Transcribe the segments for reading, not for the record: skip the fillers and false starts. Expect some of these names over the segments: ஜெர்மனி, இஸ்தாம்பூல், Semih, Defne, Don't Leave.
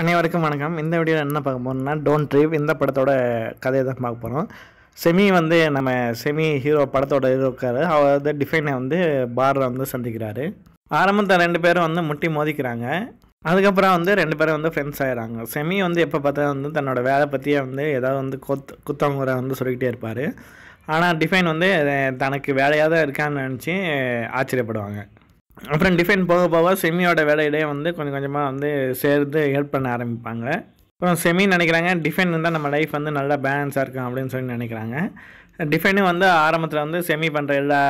அனைவருக்கும் வணக்கம். இந்த வீடியோவில் என்ன பார்க்க போகிறோம்னா டோன்ட் லீவ் இந்த படத்தோட கதையை தான் பார்க்க போகிறோம். செமி வந்து நம்ம செமி ஹீரோ படத்தோட இருக்கார். அவர் வந்து டிஃபைனை வந்து பாரில் வந்து சந்திக்கிறாரு. ஆரம்பத்தில் ரெண்டு பேரும் வந்து முட்டி மோதிக்கிறாங்க. அதுக்கப்புறம் வந்து ரெண்டு பேரும் வந்து ஃப்ரெண்ட்ஸ் ஆகிடுறாங்க. செமி வந்து எப்போ பார்த்தா வந்து தன்னோட வேலை பற்றியே வந்து ஏதாவது வந்து குத்தவங்குற வந்து சொல்லிக்கிட்டே இருப்பார். ஆனால் டிஃபைன் வந்து தனக்கு வேலையாக தான் இருக்கான்னு நினச்சி ஆச்சரியப்படுவாங்க. அப்புறம் டிஃபைன் போக போக செமியோட வேலையிடையே வந்து கொஞ்சம் கொஞ்சமாக வந்து சேர்த்து ஹெல்ப் பண்ண ஆரம்பிப்பாங்க. அப்புறம் செமி நினைக்கிறாங்க டிஃபைன் இருந்தால் நம்ம லைஃப் வந்து நல்லா பேலன்ஸாக இருக்கும் அப்படின்னு சொல்லி நினைக்கிறாங்க. டிஃபைனும் வந்து ஆரம்பத்தில் வந்து செமி பண்ணுற எல்லா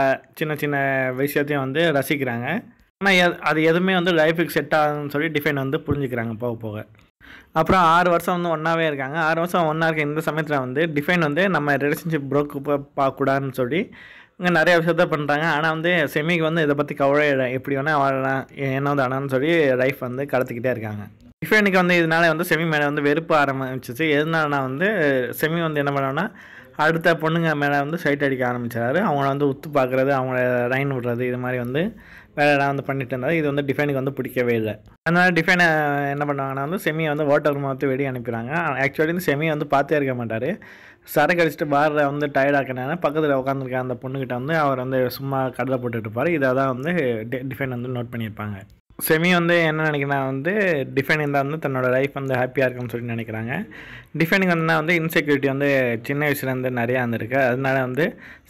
சின்ன சின்ன விஷயத்தையும் வந்து ரசிக்கிறாங்க. ஆனால் அது எதுவுமே வந்து லைஃபுக்கு செட் ஆகுதுன்னு சொல்லி டிஃபைன் வந்து புரிஞ்சுக்கிறாங்க போக போக. அப்புறம் 6 வருஷம் வந்து ஒன்றாவே இருக்காங்க. 6 வருஷம் ஒன்றா இருக்க இந்த சமயத்தில் வந்து டிஃபைன் வந்து நம்ம ரிலேஷன்ஷிப் ப்ரோக்கு பார்க்கக்கூடாதுன்னு சொல்லி இங்கே நிறையா விஷயத்த பண்ணுறாங்க. ஆனால் வந்து செமிக்கு வந்து இதை பற்றி கவலை இல்லை. எப்படி வேணால் வாழலாம், என்ன வந்து ஆனான்னு சொல்லி லைஃப் வந்து கடத்திக்கிட்டே இருக்காங்க. டிஃபைனுக்கு வந்து இதனால வந்து செமி மேலே வந்து வெறுப்பு ஆரம்பிச்சிச்சு. எதுனாலனா வந்து செமி வந்து என்ன பண்ணோன்னா அடுத்த பொண்ணுங்க மேலே வந்து சைட் அடிக்க ஆரம்பிச்சாரு. அவங்கள வந்து உத்து பார்க்குறது, அவங்கள ரைன் விடுறது, இது மாதிரி வந்து வேலையெல்லாம் வந்து பண்ணிட்டு இருந்தாரு. இது வந்து டிஃபைனுக்கு வந்து பிடிக்கவே இல்லை. அதனால் டிஃபைனை என்ன பண்ணுவாங்கன்னா வந்து செமியை வந்து வாட்டர் ரூம் வந்து வெளியே அனுப்பிடுறாங்க. ஆக்சுவலி இந்த செமியை வந்து பார்த்தே இருக்க மாட்டார். சரக்கு அடிச்சுட்டு பாரில் வந்து டயர்டாக்கினால பக்கத்தில் உட்காந்துருக்க அந்த பொண்ணுக்கிட்ட வந்து அவர் வந்து சும்மா கடலை போட்டுட்டு இருப்பார். இதை தான் வந்து டிஃபைன் வந்து நோட் பண்ணியிருப்பாங்க. செமி வந்து என்ன நினைக்கிறான் வந்து டிஃபைன் இருந்தால் வந்து தன்னோட லைஃப் வந்து ஹாப்பியாக இருக்குன்னு சொல்லி நினைக்கிறாங்க. டிஃபைனுக்கு வந்தால் வந்து இன்செக்யூரிட்டி வந்து சின்ன வயசுலேருந்து நிறையா வந்துருக்கு. அதனால வந்து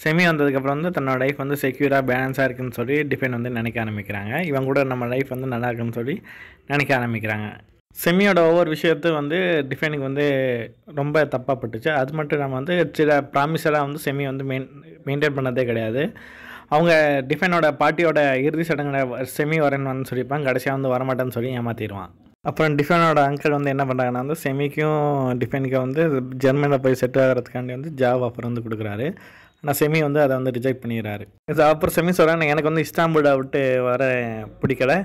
செமி வந்ததுக்கப்புறம் வந்து தன்னோட லைஃப் வந்து செக்யூராக பேலன்ஸாக இருக்குன்னு சொல்லி டிஃபைன் வந்து நினைக்க ஆரம்பிக்கிறாங்க. இவங்க கூட நம்ம லைஃப் வந்து நல்லா இருக்குன்னு சொல்லி நினைக்க ஆரம்பிக்கிறாங்க. செமியோட ஒவ்வொரு விஷயத்தையும் வந்து டிஃபைனுக்கு வந்து ரொம்ப தப்பாக பட்டுச்சு. அது மட்டும் இல்லாமல் வந்து சில ப்ராமிஸெல்லாம் வந்து செமி வந்து மெயின்டைன் பண்ணதே கிடையாது. அவங்க டிஃபைனோட பார்ட்டியோட இறுதி சடங்கில் செமி வரேன்னு சொல்லியிருப்பாங்க. கடைசியாக வந்து வரமாட்டேன்னு சொல்லி ஏமாற்றிடுவான். அப்புறம் டிஃபைனோட அங்கிள் வந்து என்ன பண்ணுறாங்கன்னா வந்து செமிக்கும் டிஃபைனுக்கும் வந்து ஜெர்மனியில் போய் செட்டில் ஆகிறதுக்காண்டி வந்து ஜாப் ஆஃபர் வந்து கொடுக்குறாரு. ஆனால் செமி வந்து அதை வந்து ரிஜெக்ட் பண்ணிடுறாரு. அப்புறம் செமி சொல்கிறேன் எனக்கு வந்து இஸ்தாம்பூலை விட்டு வர பிடிக்கலை,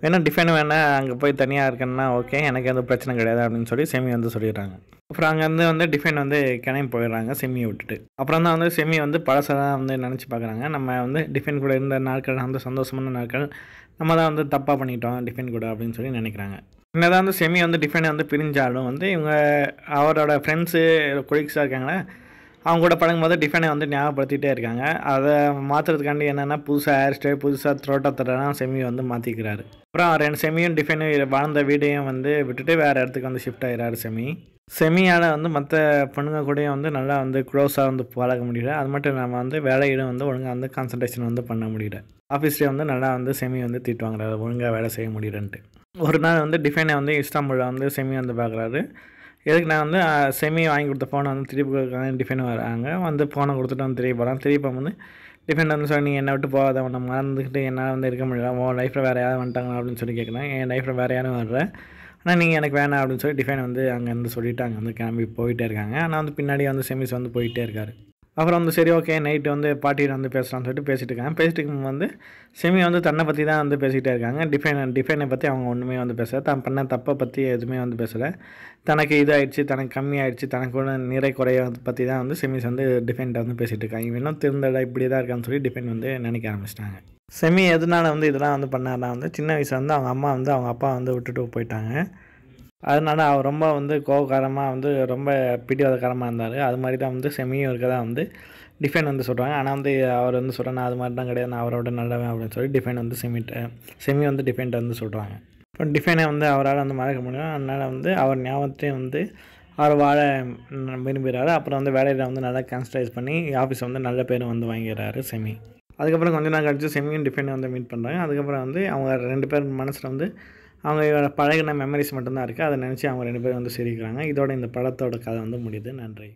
வேணால் டிஃபைன் வேணால் அங்கே போய் தனியாக இருக்கேன்னா ஓகே, எனக்கு எதுவும் பிரச்சனை கிடையாது அப்படின்னு சொல்லி செமி வந்து சொல்லிடுறாங்க. அப்புறம் அங்கேருந்து வந்து டிஃபைன் வந்து கிளம்பி போயிடுறாங்க செமியை விட்டுட்டு. அப்புறம் தான் வந்து செமி வந்து பழசெல்லாம் வந்து நினச்சி பார்க்குறாங்க. நம்ம வந்து டிஃபைன் கூட இருந்த நாட்கள் வந்து சந்தோஷமான நாட்கள், நம்ம தான் வந்து தப்பாக பண்ணிட்டோம் டிஃபைன் கூட அப்படின்னு சொல்லி நினைக்கிறாங்க. என்னதான் வந்து செமி வந்து டிஃபைனை வந்து பிரிஞ்சாலும் வந்து இவங்க அவரோட ஃப்ரெண்ட்ஸு கொலீக்ஸாக இருக்காங்களே அவங்க கூட பழங்கும்போது டிஃபைனை வந்து ஞாபகப்படுத்திகிட்டே இருக்காங்க. அதை மாற்றுறதுக்காண்டி என்னென்னா புதுசாக ஹேர் ஸ்டைல், புதுசாக தோட்டத்தெல்லாம் செமி வந்து மாற்றிக்கிறாரு. அப்புறம் 2 செமியும் டிஃபைனும் வாழ்ந்த வீடையும் வந்து விட்டுட்டு வேறு இடத்துக்கு வந்து ஷிஃப்ட் ஆகிறாரு செமி. செமியால் வந்து மற்ற பொண்ணுங்க கூடயும் வந்து நல்லா வந்து க்ளோஸாக வந்து பழக முடியல. அது மட்டும் இல்லாமல் வந்து வேலையிலும் வந்து ஒழுங்காக வந்து கான்சன்ட்ரேஷன் வந்து பண்ண முடியல. ஆஃபீஸ்லேயே வந்து நல்லா வந்து செமி வந்து திட்டு வாங்குறாரு, ஒழுங்காக வேலை செய்ய முடியலன்ட்டு. ஒரு நாள் வந்து டிஃபைனை வந்து இஸ்தாம்பூலில் வந்து செமி வந்து பார்க்குறாரு. எதுக்கு நான் வந்து செமி வாங்கி கொடுத்த ஃபோனை வந்து திருப்பி டிஃபைன் வராங்க வந்து ஃபோனை கொடுத்துட்டு வந்து திருப்பி போகிறான். திருப்பி வந்து டிஃபைன் வந்து சொல்லி நீங்கள் என்னை விட்டு போகாத, உன்னை மறந்துக்கிட்டு என்னால் வந்து இருக்க முடியல, உன் லைஃப்பில் வேறு யாரும் வந்துட்டாங்களா அப்படின்னு சொல்லி கேட்குறேன். என் லைஃப்பில் வேறு யாரும் வர்ற, ஆனால் நீங்கள் எனக்கு வேணாம் அப்படின்னு சொல்லி டிஃபைன் வந்து அங்கேருந்து சொல்லிவிட்டு அங்கே வந்து கிளம்பி போயிட்டே இருக்காங்க. ஆனால் வந்து பின்னாடி வந்து செமிஸ் வந்து போயிட்டே இருக்காரு. அப்புறம் வந்து சரி ஓகே நைட்டு வந்து பார்ட்டியில் வந்து பேசலாம்னு சொல்லிட்டு பேசிகிட்டு இருக்காங்க. பேசிகிட்டு இருக்கும்போது வந்து செமி வந்து தன்னை பற்றி தான் வந்து பேசிகிட்டே இருக்காங்க. டிஃபைனை பற்றி அவங்க ஒன்றுமே வந்து பேசலை. தான் பண்ண தப்பை பற்றி எதுவுமே வந்து பேசலை. தனக்கு இதாகிடுச்சு, தனக்கு கம்மியாயிடுச்சு, தனக்கு நிறை குறைய பற்றி தான் வந்து செமிஸ் வந்து டிஃபைன்ட்ட வந்து பேசிகிட்டு இருக்காங்க. இவனும் திருந்தடா இப்படி தான் இருக்கான்னு சொல்லி டிஃபைன் வந்து நினைக்க ஆரம்பிச்சிட்டாங்க. செமி எதனால வந்து இதெல்லாம் வந்து பண்ணார்னா வந்து சின்ன வயசில் வந்து அவங்க அம்மா வந்து அவங்க அப்பா வந்து விட்டுட்டு போயிட்டாங்க. அதனால அவர் ரொம்ப வந்து கோபக்காரமாக வந்து ரொம்ப பிடிவாதக்காரமாக இருந்தார். அது மாதிரி தான் வந்து செமியும் இருக்க தான் வந்து டிஃபைன் வந்து சொல்கிறாங்க. ஆனால் வந்து அவர் வந்து சொல்கிறேன் நான் அது மாதிரி தான் கிடையாது, நான் அவரோட நல்லவன் அப்படின்னு சொல்லி டிஃபைன் வந்து செமி வந்து டிஃபைன்ட்ட வந்து சொல்கிறாங்க. இப்போ டிஃபைனை வந்து அவரால் வந்து மறக்க முடியும். அதனால் வந்து அவர் ஞாபகத்தையும் வந்து அவர் வாழ விரும்புகிறாரு. அப்புறம் வந்து வேலையில் வந்து நல்லா கான்சன்ட்ரேட் பண்ணி ஆஃபீஸ் வந்து நல்ல பேரும் வந்து வாங்கிறாரு செமி. அதுக்கப்புறம் கொஞ்ச நாள் கழிச்சு செமியும் டிஃபைனை வந்து மீட் பண்ணுறாங்க. அதுக்கப்புறம் வந்து அவங்க 2 பேர் மனசில் வந்து அவங்க பழகின மெமரிஸ் மட்டும்தான் இருக்குது. அதை நினச்சி அவங்க 2 பேரும் வந்து சிரிக்கிறாங்க. இதோட இந்த படத்தோட கதை வந்து முடியுது. நன்றி.